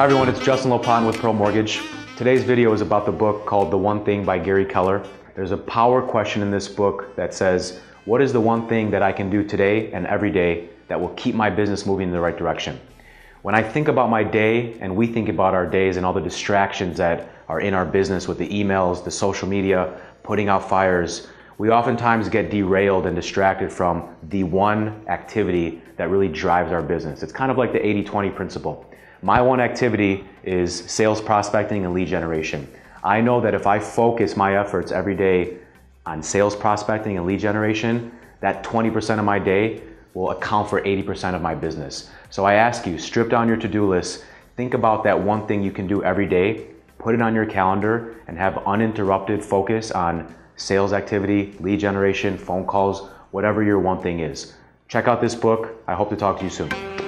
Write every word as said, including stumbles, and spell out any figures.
Hi everyone, it's Justin Lopatin with Perl Mortgage. Today's video is about the book called The One Thing by Gary Keller. There's a power question in this book that says, what is the one thing that I can do today and every day that will keep my business moving in the right direction? When I think about my day, and we think about our days and all the distractions that are in our business with the emails, the social media, putting out fires, we oftentimes get derailed and distracted from the one activity that really drives our business. It's kind of like the eighty twenty principle. My one activity is sales prospecting and lead generation. I know that if I focus my efforts every day on sales prospecting and lead generation, that twenty percent of my day will account for eighty percent of my business. So I ask you, strip down your to-do list, think about that one thing you can do every day, put it on your calendar, and have uninterrupted focus on sales activity, lead generation, phone calls, whatever your one thing is. Check out this book. I hope to talk to you soon.